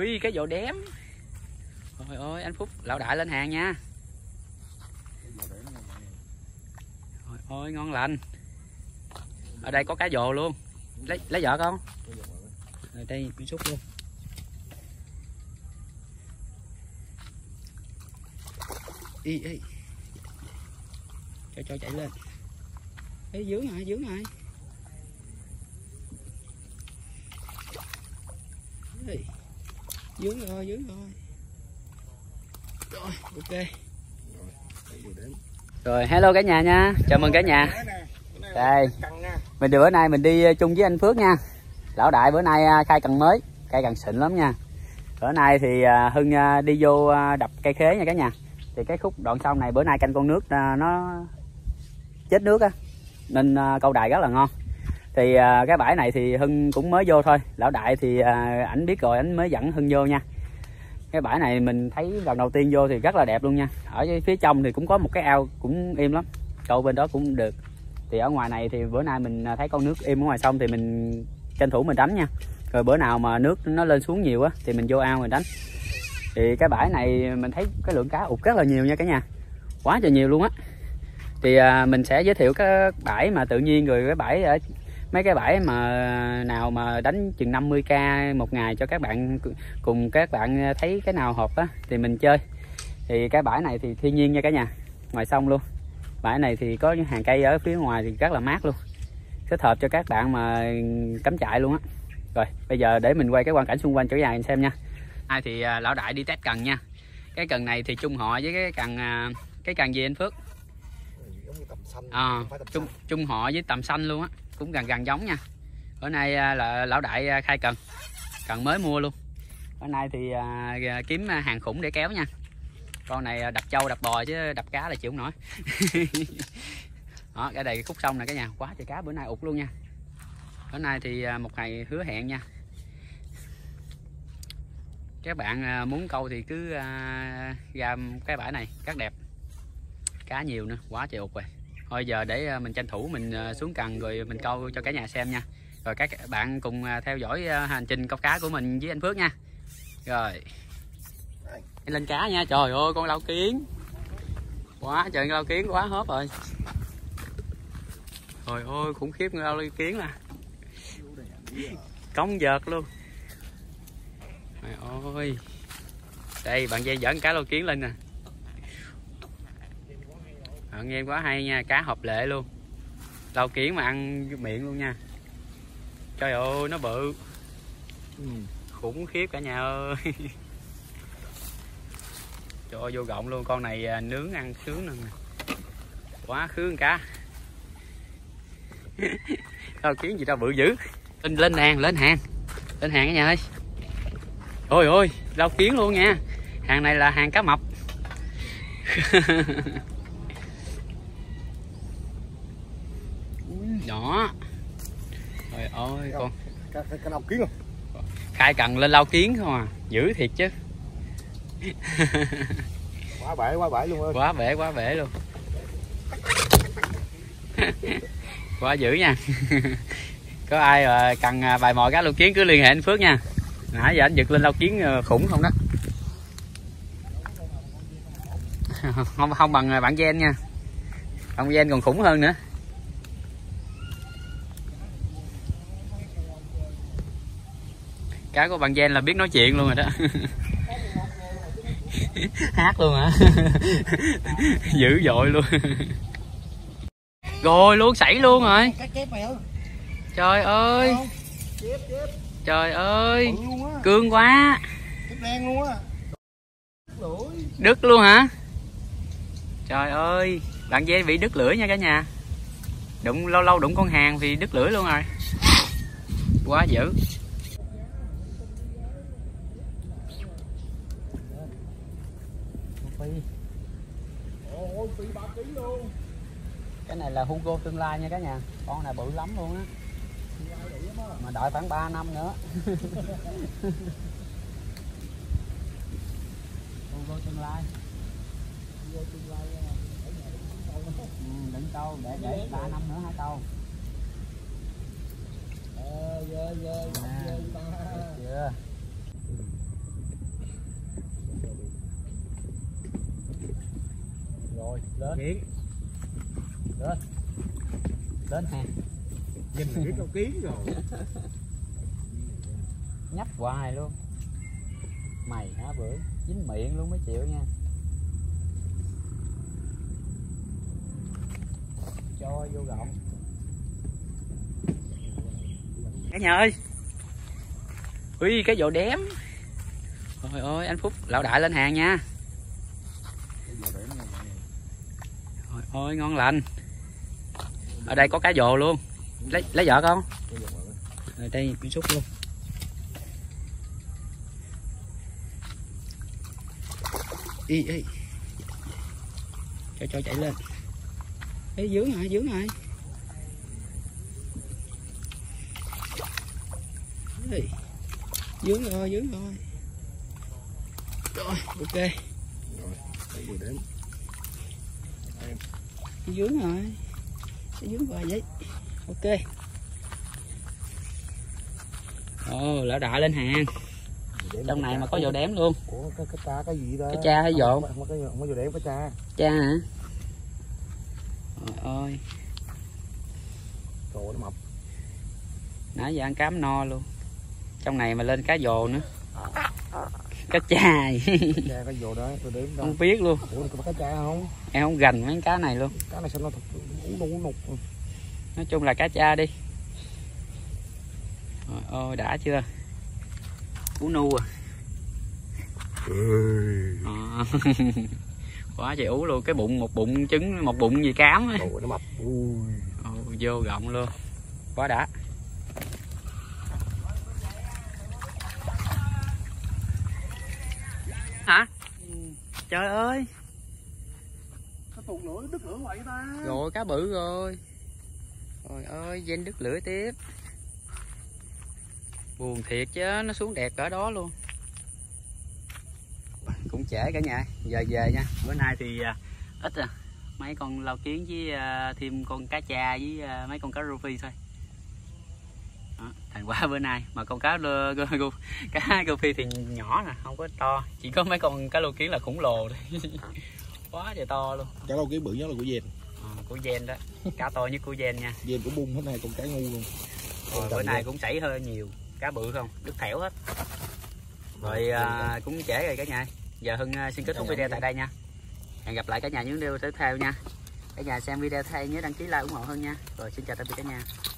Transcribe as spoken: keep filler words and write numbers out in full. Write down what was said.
Ui cái vồ đếm. Trời ơi anh Phúc lão đại lên hàng nha. Trời ơi ngon lành. Ở đây có cá vồ luôn. Lấy lấy vợ con. Ở đây cũng xúc luôn. Ý ý. Cho cho chạy lên. Ê dướng rồi, dướng rồi. Ê, dướng rồi, dướng rồi. Rồi, ok. Rồi, hello cả nhà nha. Chào mừng cả nhà. Đây. Mình bữa nay mình đi chung với anh Phước nha. Lão đại bữa nay khai cần mới, cây cần xịn lắm nha. Bữa nay thì Hưng đi vô đập cây khế nha cả nhà. Thì cái khúc đoạn sau này bữa nay canh con nước nó chết nước á, nên câu đại rất là ngon. Thì cái bãi này thì Hưng cũng mới vô thôi, lão đại thì ảnh biết rồi, ảnh mới dẫn Hưng vô nha. Cái bãi này mình thấy lần đầu tiên vô thì rất là đẹp luôn nha. Ở phía trong thì cũng có một cái ao cũng im lắm, câu bên đó cũng được. Thì ở ngoài này thì bữa nay mình thấy con nước im ở ngoài sông thì mình tranh thủ mình đánh nha. Rồi bữa nào mà nước nó lên xuống nhiều á thì mình vô ao mình đánh. Thì cái bãi này mình thấy cái lượng cá ụt rất là nhiều nha cả nhà, quá trời nhiều luôn á. Thì à, mình sẽ giới thiệu cái bãi mà tự nhiên, rồi cái bãi ở mấy cái bãi mà nào mà đánh chừng năm mươi k một ngày cho các bạn, cùng các bạn thấy cái nào hợp á thì mình chơi. Thì cái bãi này thì thiên nhiên nha cả nhà, ngoài sông luôn. Bãi này thì có những hàng cây ở phía ngoài thì rất là mát luôn, thích hợp cho các bạn mà cắm trại luôn á. Rồi bây giờ để mình quay cái quang cảnh xung quanh chỗ nhà mình xem nha. Ai thì lão đại đi test cần nha. Cái cần này thì chung họ với cái cần cái cần gì anh Phước? À, chung chung họ với tầm xanh luôn á, cũng gần gần giống nha. Bữa nay là lão đại khai cần, cần mới mua luôn. Bữa nay thì à, kiếm hàng khủng để kéo nha. Con này đập trâu đập bò chứ đập cá là chịu không nổi. Đó, cái đây khúc sông này cả nhà, quá trời cá bữa nay ụt luôn nha. Bữa nay thì một ngày hứa hẹn nha. Các bạn muốn câu thì cứ ra cái bãi này rất đẹp, cá nhiều nữa, quá trời ụt rồi. Thôi giờ để mình tranh thủ mình xuống cần rồi mình câu cho cả nhà xem nha. Rồi các bạn cùng theo dõi hành trình câu cá của mình với anh Phước nha. Rồi lên cá nha. Trời ơi con lau kiến quá trời, lau kiến quá hớp rồi. Trời ơi khủng khiếp, lau kiến nè, cống vợt luôn. Trời ơi. Đây bạn dây dẫn cá lau kiến lên nè. Bạn em quá hay nha, cá hợp lệ luôn. Lau kiến mà ăn miệng luôn nha. Trời ơi nó bự. Ừ. Khủng khiếp cả nhà ơi. Trời ơi vô gọng luôn, con này nướng ăn sướng nè. Quá khướng cá. Lau kiến gì đâu bự dữ. Lên lên hàng, lên hàng. Lên hàng cả nhà ơi. Ôi ôi, lau kiến luôn nha. Hàng này là hàng cá mập. Đó. Trời ơi con. Cái, cái, cái lau kiến không? Khai cần lên lau kiến không à. Dữ thiệt chứ. Quá bể, quá bể luôn ơi. Quá bể, quá bể luôn. Quá dữ nha. Có ai mà cần bài mồi cá lau kiến cứ liên hệ anh Phước nha. Nãy giờ anh giật lên lau kiến khủng không đó. Không không bằng bạn Gen nha. Bạn Gen còn khủng hơn nữa. Cá của bạn Gen là biết nói chuyện luôn rồi đó. Hát luôn hả? Dữ dội luôn. Rồi luôn xảy luôn rồi. Trời ơi. Trời ơi, cương quá. Đứt luôn hả? Trời ơi, bạn dê bị đứt lưỡi nha cả nhà. Đụng lâu lâu đụng con hàng thì đứt lưỡi luôn rồi. Quá dữ. Cái này là Hugo tương lai nha cả nhà. Con này bự lắm luôn á. Mà đợi khoảng ba năm nữa. Vô tương lai. Vô tương lai. Đừng câu, để để ba năm nữa hả câu. Ờ, ghê ghê. Chưa. lên kiến lên lên ha, nhìn là biết câu kiến rồi. Nhấp hoài luôn mày hả, bữa dính miệng luôn mới chịu nha. Cho vô gọng cả nhà ơi. Ui cái vồ đếm. Trời ơi anh Phúc lão đại lên hàng nha. Trời ơi ngon lành. Ở đây có cá vồ luôn. Lấy lấy vợ con. Ở đây miếng xúc luôn. Ý ý. Cho cho chạy lên. Ê dướng rồi, dướng rồi. Ê. Dướng rồi, dướng rồi. Rồi, ok. Rồi, để vừa đến. Em. Dướng rồi. Dướng vào vậy. Ok. Ồ, lão đại lên hàng. Trong này mà có vồ đếm luôn. Ủa, cái cái cha cái gì đó? Cái cha hay vồ? Không, không, không, không có vồ đếm, có cha. Cha hả? Trời ơi. Trời nó mập. Nãy giờ ăn cám no luôn. Trong này mà lên cá vồ nữa. Cá chai. Cá cá vồ đó, tôi đếm đâu. Không biết luôn. Ủa có cá chai không? Em không gành mấy cá này luôn. Cá này sao nó thật uống nục. Nói chung là cá cha đi. Trời ơi đã chưa? Cú nu à. À. Quá trời ú luôn, cái bụng một bụng trứng, một bụng gì cám á. Nó mập. Ôi, vô rộng luôn. Quá đã. Hả? Ừ. Trời ơi. Cá tụt lửa đứt lửa vậy ta. Rồi cá bự rồi. Trời ơi, dên đứt lửa tiếp. Buồn thiệt chứ, nó xuống đẹp cỡ đó luôn. Cũng trễ cả nhà, giờ về nha. Bữa nay thì uh, ít à, mấy con lao kiến với uh, thêm con cá cha với uh, mấy con cá rô phi thôi. Đó, thành quả bữa nay mà con cá uh, cá rô phi thì nhỏ nè, không có to, chỉ có mấy con cá lao kiến là khổng lồ thôi. Quá trời to luôn. Cá lao kiến bự nhất là của Gen. À, của Gen đó, cá to nhất của Gen nha. Gen của bung hết này con cá ngu luôn. Rồi, bữa nay cũng chảy hơi nhiều, cá bự không, đứt thẻo hết. Rồi uh, cũng trễ rồi cả nhà. Giờ Hưng xin kết thúc video tại đây nha. Hẹn gặp lại cả nhà những video tiếp theo nha. Cả nhà xem video thay nhớ đăng ký like ủng hộ Hưng nha. Rồi xin chào tạm biệt cả nhà.